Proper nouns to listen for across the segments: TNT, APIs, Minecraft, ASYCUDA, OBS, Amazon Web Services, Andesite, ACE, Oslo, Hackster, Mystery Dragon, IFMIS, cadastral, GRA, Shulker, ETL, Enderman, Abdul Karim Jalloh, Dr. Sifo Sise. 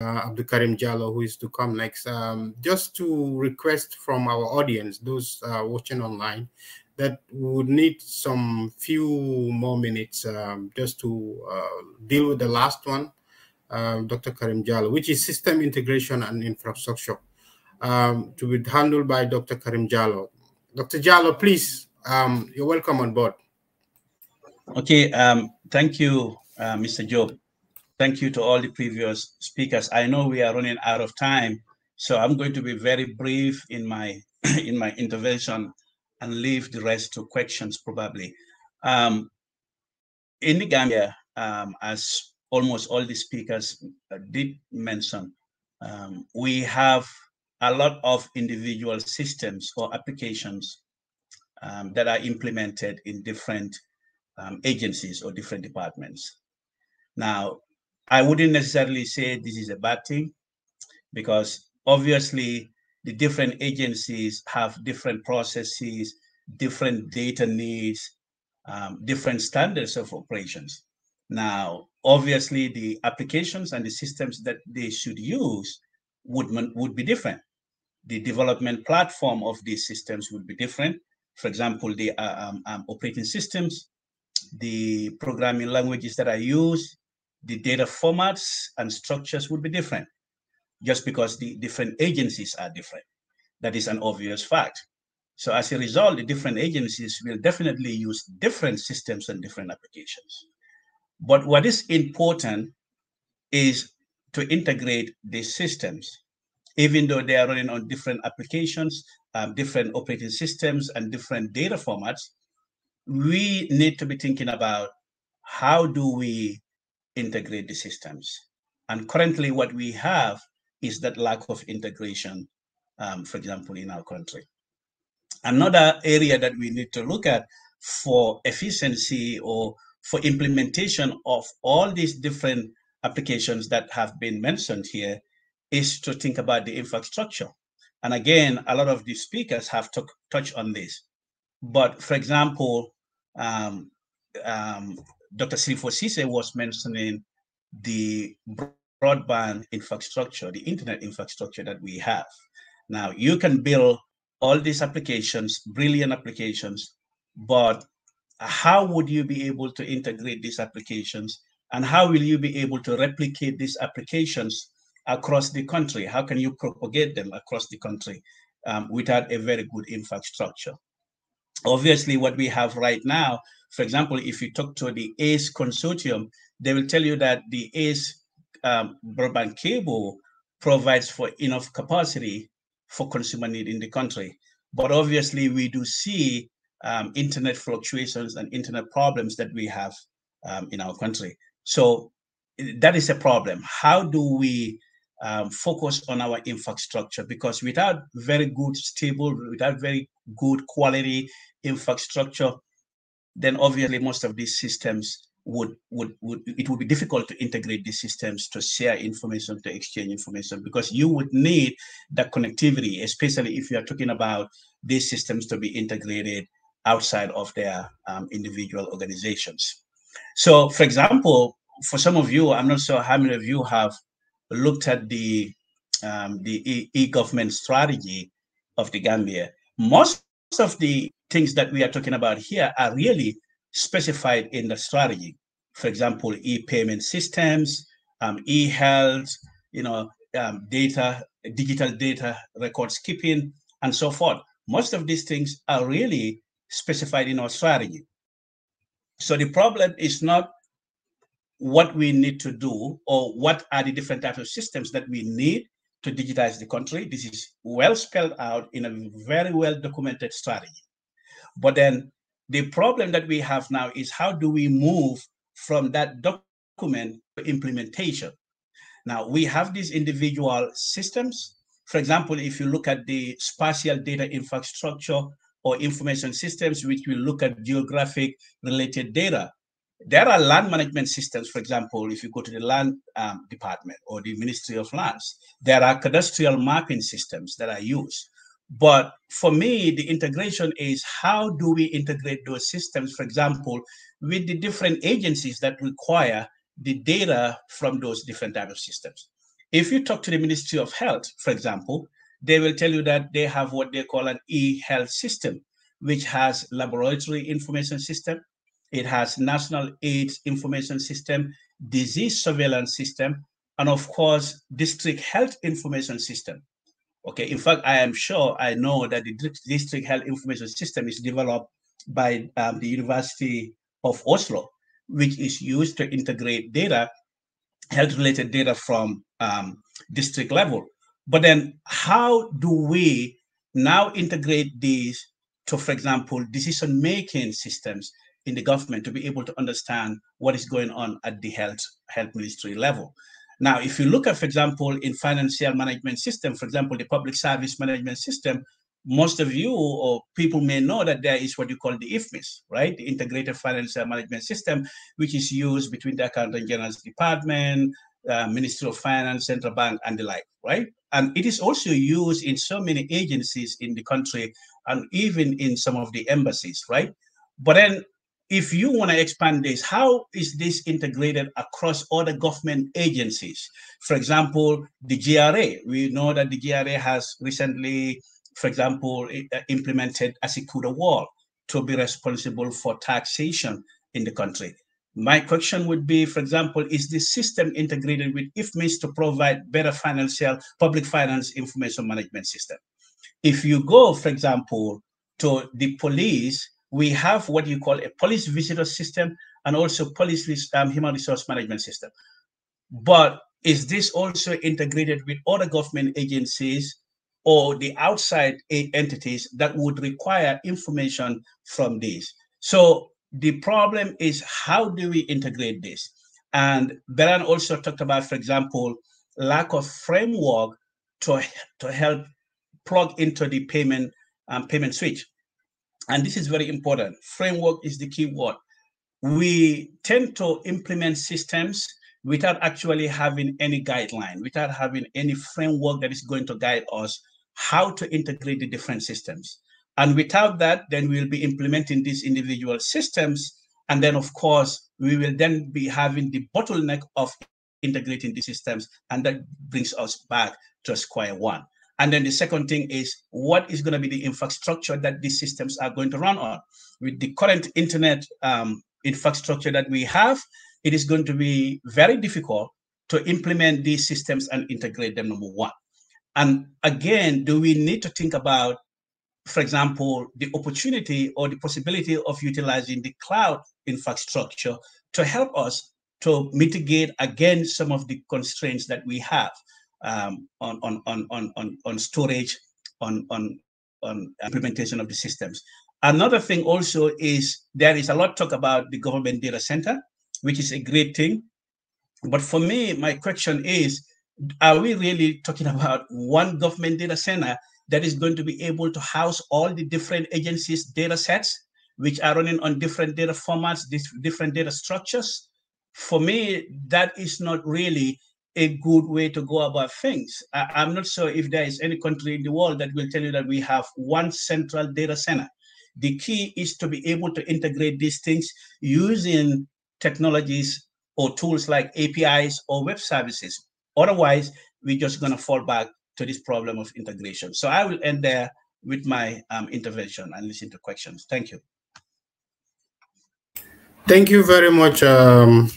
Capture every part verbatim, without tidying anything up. uh, Abdul Karim Jalloh, who is to come next, um, just to request from our audience, those uh, watching online, that we would need some few more minutes um, just to uh, deal with the last one, uh, Doctor Karim Jalloh, which is system integration and infrastructure, um, to be handled by Doctor Karim Jalloh. Doctor Jalloh, please, um, you're welcome on board. Okay, um, thank you, uh, Mister Job. Thank you to all the previous speakers. I know we are running out of time, so I'm going to be very brief in my in my intervention and leave the rest to questions probably. Um, in the Gambia, um, as almost all the speakers did mention, um, we have a lot of individual systems or applications um, that are implemented in different um, agencies or different departments. Now, I wouldn't necessarily say this is a bad thing, because obviously the different agencies have different processes, different data needs, um, different standards of operations. Now, obviously, the applications and the systems that they should use would, would be different. The development platform of these systems would be different. For example, the uh, um, um, operating systems, the programming languages that are used, the data formats and structures would be different, just because the different agencies are different. That is an obvious fact. So as a result, the different agencies will definitely use different systems and different applications. But what is important is to integrate these systems, even though they are running on different applications, um, different operating systems, and different data formats. We need to be thinking about how do we integrate the systems. And currently what we have is that lack of integration, um, for example, in our country. Another area that we need to look at for efficiency or for implementation of all these different applications that have been mentioned here is to think about the infrastructure. And again, a lot of the speakers have to touch on this. But for example, um, um, Doctor Sifo Sise was mentioning the broadband infrastructure, the internet infrastructure that we have. Now, you can build all these applications, brilliant applications, but how would you be able to integrate these applications? And how will you be able to replicate these applications across the country? How can you propagate them across the country um, without a very good infrastructure? Obviously, what we have right now, for example, if you talk to the A C E consortium, they will tell you that the A C E um, broadband cable provides for enough capacity for consumer need in the country. But obviously, we do see um, internet fluctuations and internet problems that we have um, in our country. So that is a problem. How do we um, focus on our infrastructure? Because without very good, stable, without very good quality infrastructure, then obviously most of these systems would, would, would, it would be difficult to integrate these systems, to share information, to exchange information, because you would need that connectivity, especially if you are talking about these systems to be integrated outside of their um, individual organizations. So for example, for some of you, I'm not sure how many of you have looked at the, um, the e-government strategy of the Gambia. Most of the things that we are talking about here are really specified in the strategy. For example, e-payment systems, um, e-health, you know, um, data, digital data, records keeping, and so forth. Most of these things are really specified in our strategy. So the problem is not what we need to do or what are the different types of systems that we need to digitize the country. This is well spelled out in a very well documented strategy. But then the problem that we have now is how do we move from that document to implementation? Now, we have these individual systems. For example, if you look at the spatial data infrastructure or information systems, which will look at geographic related data, there are land management systems. For example, if you go to the land um, department or the Ministry of Lands, there are cadastral mapping systems that are used. But for me, the integration is how do we integrate those systems, for example, with the different agencies that require the data from those different types of systems. If you talk to the Ministry of Health, for example, they will tell you that they have what they call an e-health system, which has laboratory information system. It has national AIDS information system, disease surveillance system, and of course, district health information system. Okay, in fact, I am sure I know that the district health information system is developed by um, the University of Oslo, which is used to integrate data, health-related data from um, district level. But then how do we now integrate these to, for example, decision-making systems in the government to be able to understand what is going on at the health, health ministry level? Now, if you look at, for example, in financial management system, for example, the public service management system, most of you or people may know that there is what you call the I F M I S, right? The Integrated Financial Management System, which is used between the Accountant General's Department, uh, Ministry of Finance, Central Bank, and the like, right? And it is also used in so many agencies in the country and even in some of the embassies, right? But then if you want to expand this, how is this integrated across other government agencies? For example, the G R A. We know that the G R A has recently, for example, implemented ASYCUDA wall to be responsible for taxation in the country. My question would be, for example, is this system integrated with I F M I S to provide better financial, public finance information management system? If you go, for example, to the police, we have what you call a police visitor system and also police um, human resource management system. But is this also integrated with other government agencies or the outside entities that would require information from these? So the problem is, how do we integrate this? And Beran also talked about, for example, lack of framework to, to help plug into the payment, um, payment switch. And this is very important. Framework is the key word. We tend to implement systems without actually having any guideline, without having any framework that is going to guide us how to integrate the different systems. And without that, then we'll be implementing these individual systems. And then, of course, we will then be having the bottleneck of integrating the systems. And that brings us back to square one. And then the second thing is, what is going to be the infrastructure that these systems are going to run on? With the current internet um, infrastructure that we have, it is going to be very difficult to implement these systems and integrate them, number one. And again, do we need to think about, for example, the opportunity or the possibility of utilizing the cloud infrastructure to help us to mitigate against some of the constraints that we have? Um, on, on, on, on, on, on storage, on, on, on implementation of the systems. Another thing also is there is a lot of talk about the government data center, which is a great thing. But for me, my question is, are we really talking about one government data center that is going to be able to house all the different agencies' data sets, which are running on different data formats, different data structures? For me, that is not really a good way to go about things. I, I'm not sure if there is any country in the world that will tell you that we have one central data center. The key is to be able to integrate these things using technologies or tools like A P Is or web services. Otherwise, we're just going to fall back to this problem of integration. So I will end there with my um, intervention and listen to questions. Thank you. Thank you very much, um,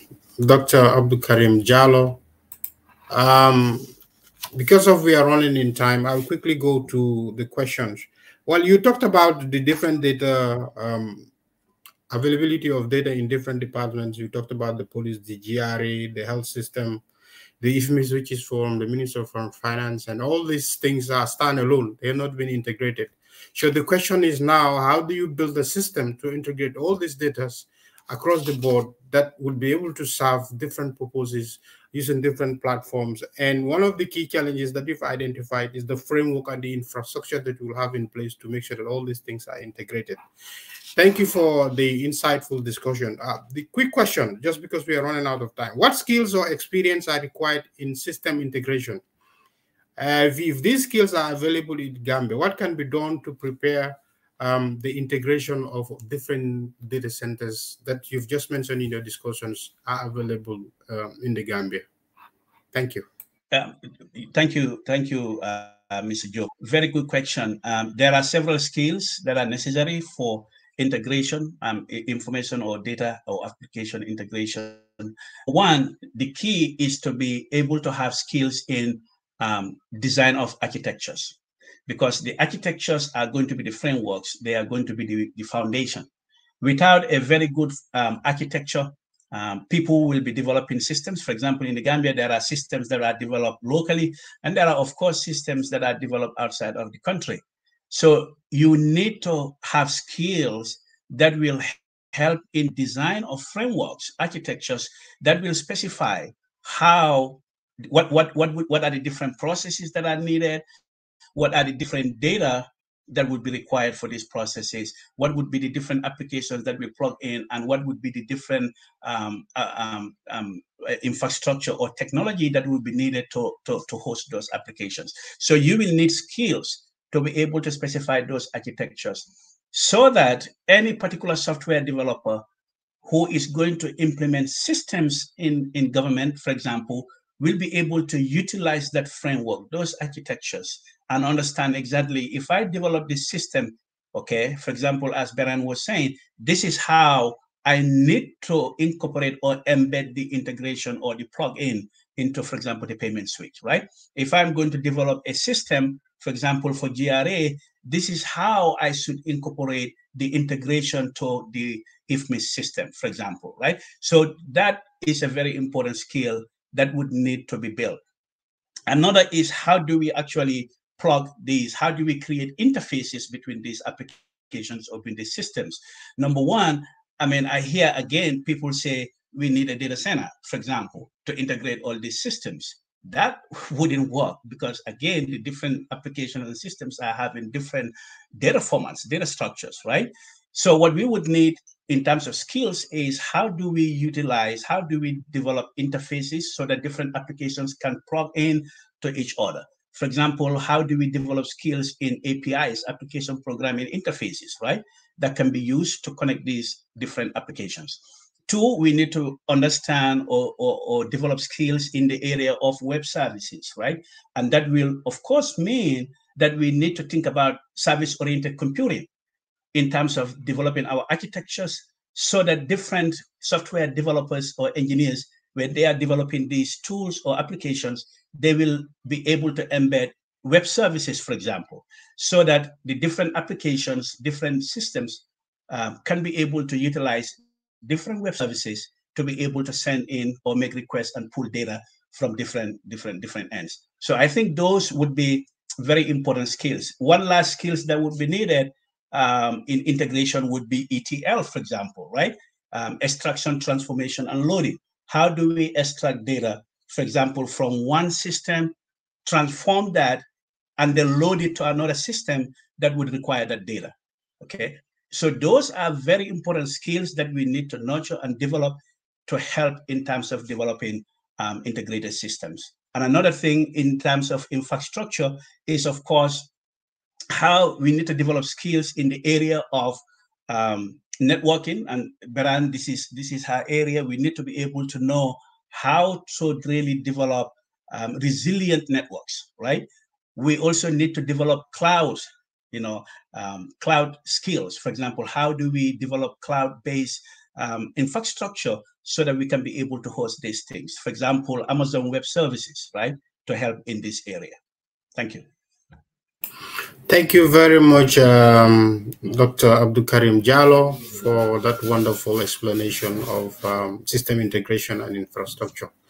Doctor Abdul Karim Jalloh. Um, because of we are running in time, I'll quickly go to the questions. Well, you talked about the different data, um, availability of data in different departments. You talked about the police, the G R A, the health system, the I F M I S, which is from the Minister of Finance, and all these things are standalone. They have not been integrated. So the question is now, how do you build a system to integrate all these data across the board that would be able to serve different purposes using different platforms? And one of the key challenges that we've identified is the framework and the infrastructure that we'll have in place to make sure that all these things are integrated. Thank you for the insightful discussion. Uh, the quick question, just because we are running out of time, what skills or experience are required in system integration? Uh, if, if these skills are available in Gambia, what can be done to prepare um, the integration of different data centers that you've just mentioned in your discussions are available um, in the Gambia? Thank you. Um, thank you, thank you, uh, uh, Mister Joe. Very good question. Um, there are several skills that are necessary for integration, um, information or data or application integration. One, the key is to be able to have skills in um, design of architectures, because the architectures are going to be the frameworks. They are going to be the, the foundation. Without a very good um, architecture, Um, people will be developing systems. For example, in the Gambia, there are systems that are developed locally, and there are, of course, systems that are developed outside of the country. So you need to have skills that will help in design of frameworks, architectures that will specify how, what, what, what, what are the different processes that are needed, what are the different data that would be required for these processes, what would be the different applications that we plug in, and what would be the different um, uh, um, um, infrastructure or technology that would be needed to, to, to host those applications. So you will need skills to be able to specify those architectures so that any particular software developer who is going to implement systems in, in government, for example, will be able to utilize that framework, those architectures, and understand exactly if I develop this system, okay, for example, as Beran was saying, this is how I need to incorporate or embed the integration or the plug-in into, for example, the payment switch, right? If I'm going to develop a system, for example, for G R A, this is how I should incorporate the integration to the I F M I S system, for example, right? So that is a very important skill that would need to be built. Another is, how do we actually plug these? How do we create interfaces between these applications or between these systems? Number one, I mean, I hear again, people say we need a data center, for example, to integrate all these systems. That wouldn't work because, again, the different applications and systems are having different data formats, data structures, right? So what we would need in terms of skills is, how do we utilize, how do we develop interfaces so that different applications can plug in to each other? For example, how do we develop skills in A P Is, application programming interfaces, right? That can be used to connect these different applications. Two, we need to understand or, or, or develop skills in the area of web services, right? And that will, of course, mean that we need to think about service-oriented computing in terms of developing our architectures so that different software developers or engineers, when they are developing these tools or applications, they will be able to embed web services, for example, so that the different applications, different systems uh, can be able to utilize different web services to be able to send in or make requests and pull data from different, different, different ends. So I think those would be very important skills. One last skills that would be needed um, in integration would be E T L, for example, right? Um, extraction, transformation, and loading. How do we extract data, for example, from one system, transform that, and then load it to another system that would require that data, okay? So those are very important skills that we need to nurture and develop to help in terms of developing um, integrated systems. And another thing in terms of infrastructure is, of course, how we need to develop skills in the area of um, networking, and Beran, this is this is her area. We need to be able to know how to really develop um, resilient networks, right? We also need to develop clouds, you know, um, cloud skills. For example, how do we develop cloud-based um, infrastructure so that we can be able to host these things? For example, Amazon Web Services, right, to help in this area. Thank you. Thank you very much, um, Doctor Abdul Karim Jalloh, for that wonderful explanation of um, system integration and infrastructure.